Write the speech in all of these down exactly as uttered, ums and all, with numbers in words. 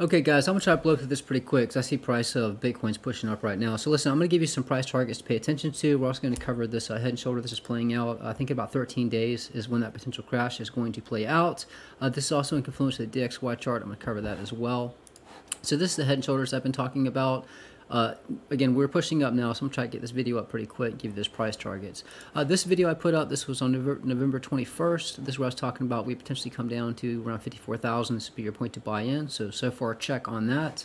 Okay guys, I'm going to try to blow through this pretty quick because I see price of Bitcoin's pushing up right now. So listen, I'm going to give you some price targets to pay attention to. We're also going to cover this uh, head and shoulder. This is playing out, I think, in about thirteen days is when that potential crash is going to play out. Uh, this is also in confluence with the D X Y chart. I'm going to cover that as well. So this is the head and shoulders I've been talking about. Uh, again, we're pushing up now, so I'm going to try to get this video up pretty quick, give you those price targets. Uh, this video I put up, this was on November twenty-first. This is where I was talking about we potentially come down to around fifty-four thousand. This would be your point to buy in. So, so far, check on that.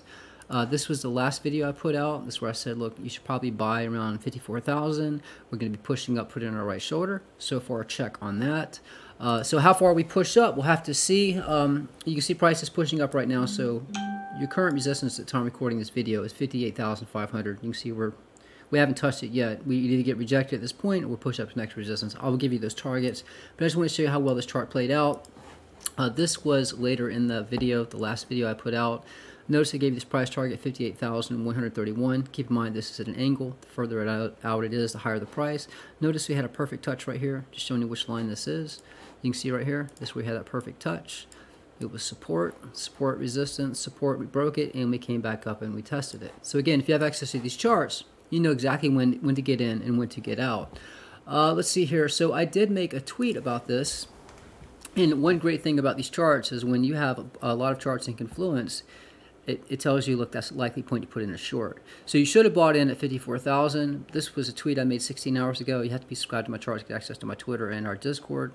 Uh, this was the last video I put out. This is where I said, look, you should probably buy around fifty-four thousand. We're going to be pushing up, put in our right shoulder. So far, check on that. Uh, so how far we push up, we'll have to see. Um, you can see prices pushing up right now, so... your current resistance at the time recording this video is fifty-eight thousand five hundred. You can see we're, we haven't touched it yet. We either get rejected at this point or we'll push up to next resistance. I will give you those targets, but I just want to show you how well this chart played out. Uh, this was later in the video, the last video I put out. Notice I gave you this price target, fifty-eight thousand one hundred thirty-one. Keep in mind this is at an angle. The further it out, out it is, the higher the price. Notice we had a perfect touch right here. Just showing you which line this is. You can see right here, this we had that perfect touch. It was support, support, resistance, support. We broke it, and we came back up, and we tested it. So again, if you have access to these charts, you know exactly when, when to get in and when to get out. Uh, let's see here. So I did make a tweet about this, and one great thing about these charts is when you have a, a lot of charts in confluence, It, it tells you, look, that's a likely point to put in a short. So you should have bought in at fifty-four thousand. This was a tweet I made sixteen hours ago. You have to be subscribed to my charts to get access to my Twitter and our Discord.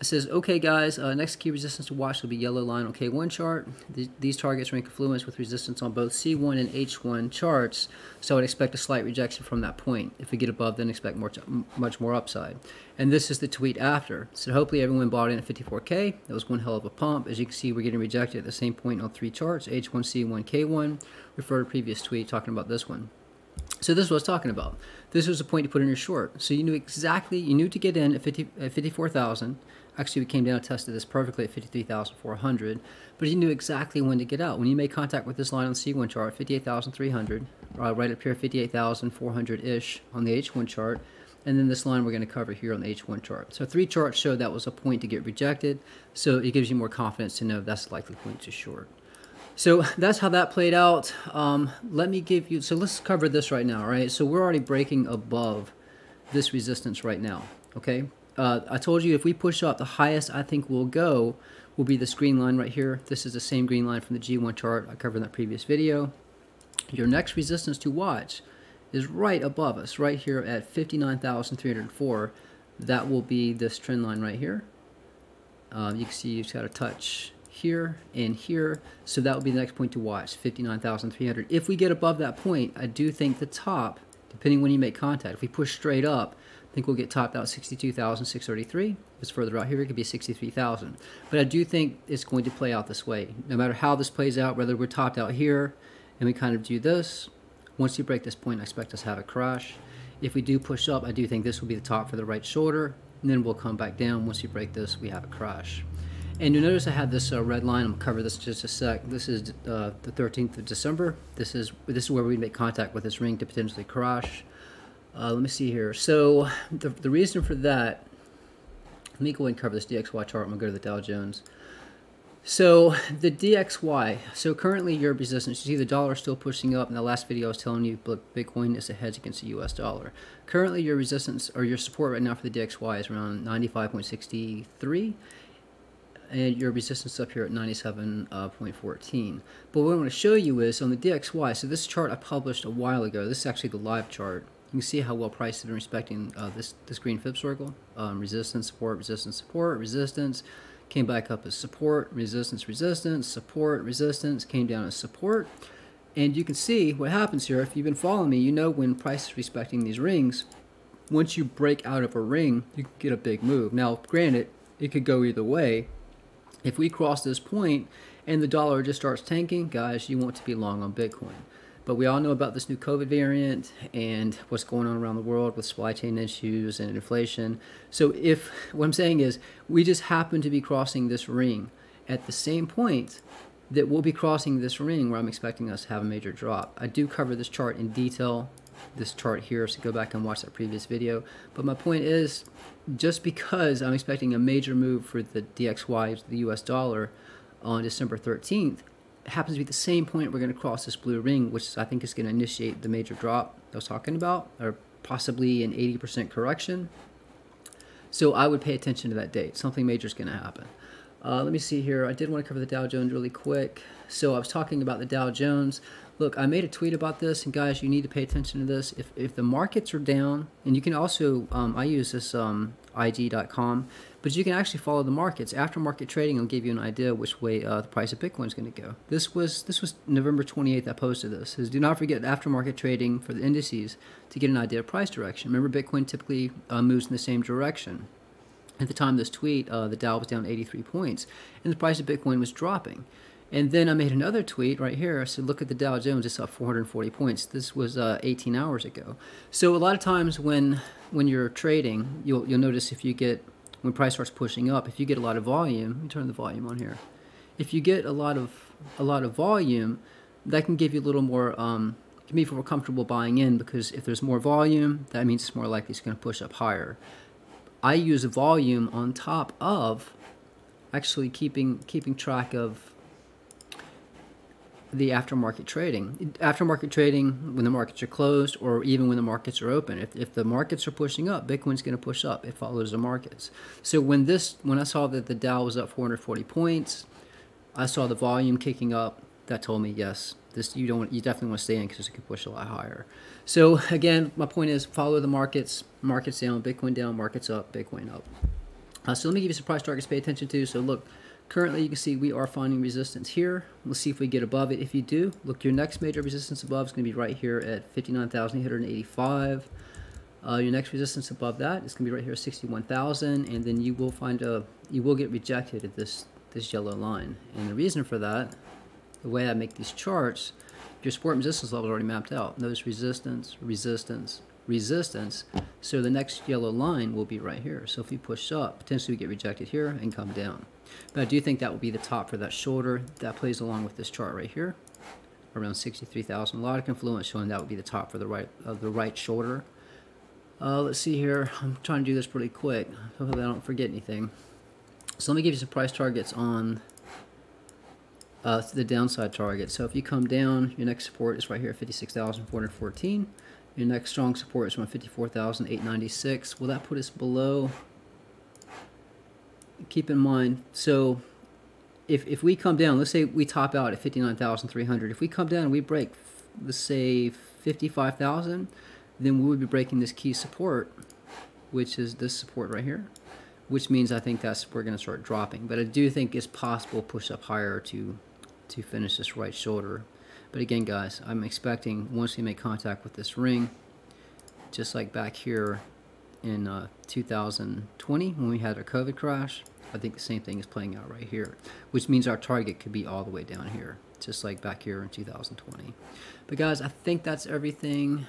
It says, okay, guys, uh, next key resistance to watch will be yellow line on K one chart. Th these targets are in confluence with resistance on both C one and H one charts, so I'd expect a slight rejection from that point. If we get above, then expect more much more upside. And this is the tweet after. So hopefully everyone bought in at fifty-four K. That was one hell of a pump. As you can see, we're getting rejected at the same point on three charts, H one, C one, K one. Refer to previous tweet talking about this one. So this is what I was talking about. This was a point to put in your short. So you knew exactly, you knew to get in at, fifty, at fifty-four thousand. Actually, we came down and tested this perfectly at fifty-three thousand four hundred. But you knew exactly when to get out. When you made contact with this line on the C one chart, fifty-eight thousand three hundred, uh, right up here, fifty-eight thousand four hundred-ish on the H one chart. And then this line we're going to cover here on the H one chart. So three charts showed that was a point to get rejected. So it gives you more confidence to know that's a likely point to short. So that's how that played out. Um, let me give you, so let's cover this right now, right? So we're already breaking above this resistance right now, okay? Uh, I told you if we push up, the highest I think we'll go will be this green line right here. This is the same green line from the G one chart I covered in that previous video. Your next resistance to watch is right above us, right here at fifty-nine thousand three hundred four. That will be this trend line right here. Um, you can see it's got a touch here and here, so that would be the next point to watch, fifty-nine thousand three hundred. If we get above that point, I do think the top, depending when you make contact, if we push straight up, I think we'll get topped out sixty-two thousand six hundred thirty-three. If it's further out here, it could be sixty-three thousand. But I do think it's going to play out this way. No matter how this plays out, whether we're topped out here and we kind of do this, once you break this point, I expect us to have a crash. If we do push up, I do think this will be the top for the right shoulder, and then we'll come back down. Once you break this, we have a crash. And you'll notice I had this uh, red line. I'm going to cover this in just a sec. This is uh, the thirteenth of December. This is this is where we make contact with this ring to potentially crash. Uh, let me see here. So the, the reason for that, let me go ahead and cover this D X Y chart. I'm going to go to the Dow Jones. So the D X Y, so currently your resistance, you see the dollar is still pushing up. In the last video I was telling you, look, Bitcoin is a hedge against the U S dollar. Currently your resistance or your support right now for the D X Y is around ninety-five point six three. And your resistance up here at ninety-seven point one four. Uh, but what I want to show you is on the D X Y, so this chart I published a while ago. This is actually the live chart. You can see how well priced it in respecting uh, this, this green fib circle. Um, resistance, support, resistance, support, resistance. Came back up as support, resistance, resistance, support, resistance. Came down as support. And you can see what happens here. If you've been following me, you know when price is respecting these rings, once you break out of a ring, you get a big move. Now, granted, it could go either way. If we cross this point and the dollar just starts tanking, guys, you want to be long on Bitcoin. But we all know about this new COVID variant and what's going on around the world with supply chain issues and inflation. So if what I'm saying is we just happen to be crossing this ring at the same point that we'll be crossing this ring where I'm expecting us to have a major drop. I do cover this chart in detail, this chart here, so go back and watch that previous video. But my point is, just because I'm expecting a major move for the D X Y, the U S dollar, on December thirteenth, happens to be the same point we're going to cross this blue ring, which I think is going to initiate the major drop I was talking about, or possibly an eighty percent correction. So I would pay attention to that date. Something major is going to happen. Uh, let me see here. I did want to cover the Dow Jones really quick. So I was talking about the Dow Jones. Look, I made a tweet about this, and guys, you need to pay attention to this. If, if the markets are down, and you can also, um, I use this um, I G dot com, but you can actually follow the markets. Aftermarket trading will give you an idea which way uh, the price of Bitcoin is going to go. This was this was November twenty-eighth I posted this. It says, do not forget aftermarket trading for the indices to get an idea of price direction. Remember, Bitcoin typically uh, moves in the same direction. At the time of this tweet, uh, the Dow was down eighty-three points, and the price of Bitcoin was dropping. And then I made another tweet right here. I said, look at the Dow Jones. It's up four hundred forty points. This was uh, eighteen hours ago. So a lot of times when when you're trading, you'll, you'll notice if you get, when price starts pushing up, if you get a lot of volume, let me turn the volume on here. If you get a lot of, a lot of volume, that can give you a little more, um, can be more comfortable buying in, because if there's more volume, that means it's more likely it's going to push up higher. I use volume on top of actually keeping keeping track of the aftermarket trading. Aftermarket trading when the markets are closed, or even when the markets are open. If, if the markets are pushing up, Bitcoin's going to push up. It follows the markets. So when this, when I saw that the Dow was up four hundred forty points, I saw the volume kicking up. That told me, yes, this you don't you definitely want to stay in, because it could push a lot higher. So again, my point is follow the markets. Markets down, Bitcoin down, markets up, Bitcoin up. Uh, so let me give you some price targets to pay attention to. So look, currently you can see we are finding resistance here. We'll see if we get above it. If you do, look, your next major resistance above is going to be right here at fifty-nine thousand eight hundred eighty-five. Uh, your next resistance above that is going to be right here at sixty-one thousand, and then you will find a you will get rejected at this this yellow line. And the reason for that, the way I make these charts, your support and resistance level is already mapped out. Notice resistance, resistance, resistance. So the next yellow line will be right here. So if you push up, potentially we get rejected here and come down. But I do think that will be the top for that shoulder. That plays along with this chart right here, around sixty-three thousand. A lot of confluence showing that would be the top for the right of the right shoulder. Uh, let's see here. I'm trying to do this pretty quick. Hopefully I don't forget anything. So let me give you some price targets on Uh, the downside target. So if you come down, your next support is right here at fifty-six thousand four hundred fourteen. Your next strong support is around fifty-four thousand eight hundred ninety-six. Will that put us below? Keep in mind, so if, if we come down, let's say we top out at fifty-nine thousand three hundred. If we come down and we break, let's say fifty-five thousand, then we would be breaking this key support, which is this support right here, which means I think that's we're going to start dropping. But I do think it's possible push up higher to to finish this right shoulder. But again, guys, I'm expecting once we make contact with this ring, just like back here in uh, two thousand twenty when we had our COVID crash, I think the same thing is playing out right here, which means our target could be all the way down here, just like back here in two thousand twenty. But guys, I think that's everything.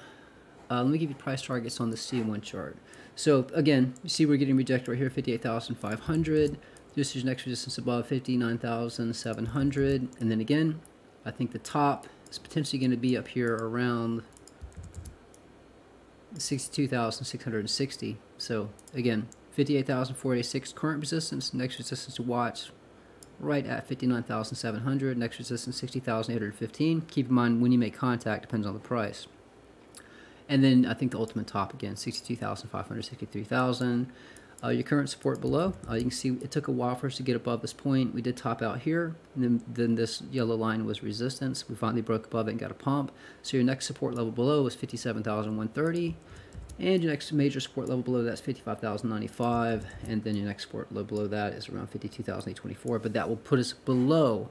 Uh, let me give you price targets on the C one chart. So again, you see we're getting rejected right here, fifty-eight thousand five hundred. This is your next resistance above fifty-nine thousand seven hundred. And then again, I think the top is potentially going to be up here around sixty-two thousand six hundred sixty. So again, fifty-eight thousand four hundred eighty-six current resistance, next resistance to watch right at fifty-nine thousand seven hundred, next resistance sixty thousand eight hundred fifteen. Keep in mind when you make contact, depends on the price. And then I think the ultimate top again, sixty-two thousand five hundred, sixty-three thousand. Uh, your current support below, uh, you can see it took a while for us to get above this point. We did top out here, and then, then this yellow line was resistance. We finally broke above it and got a pump. So your next support level below is fifty-seven thousand one hundred thirty. And your next major support level below that's fifty-five thousand ninety-five. And then your next support level below that is around fifty-two thousand eight hundred twenty-four. But that will put us below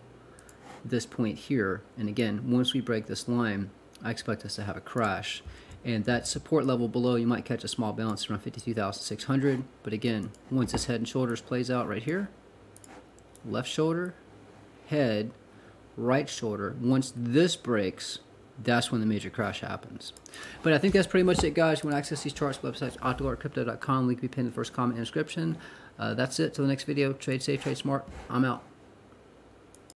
this point here. And again, once we break this line, I expect us to have a crash. And that support level below, you might catch a small bounce around fifty-two thousand six hundred. But again, once this head and shoulders plays out right here, left shoulder, head, right shoulder, once this breaks, that's when the major crash happens. But I think that's pretty much it, guys. If you want to access these charts, websites, opticalar art crypto dot com. Link will be pinned in the first comment and description. Uh, that's it. Till the next video, trade safe, trade smart. I'm out.